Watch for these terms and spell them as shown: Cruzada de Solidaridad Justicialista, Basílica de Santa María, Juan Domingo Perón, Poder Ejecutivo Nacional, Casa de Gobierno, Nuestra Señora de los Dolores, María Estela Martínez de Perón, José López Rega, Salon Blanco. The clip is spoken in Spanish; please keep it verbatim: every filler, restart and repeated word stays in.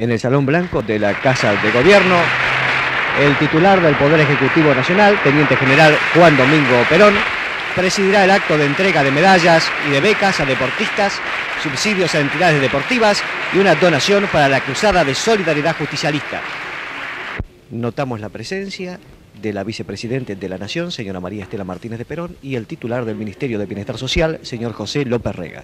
en el Salón Blanco de la Casa de Gobierno, el titular del Poder Ejecutivo Nacional, Teniente General Juan Domingo Perón, presidirá el acto de entrega de medallas y de becas a deportistas, subsidios a entidades deportivas y una donación para la Cruzada de Solidaridad Justicialista. Notamos la presencia de la Vicepresidente de la Nación, señora María Estela Martínez de Perón, y el titular del Ministerio de Bienestar Social, señor José López Rega.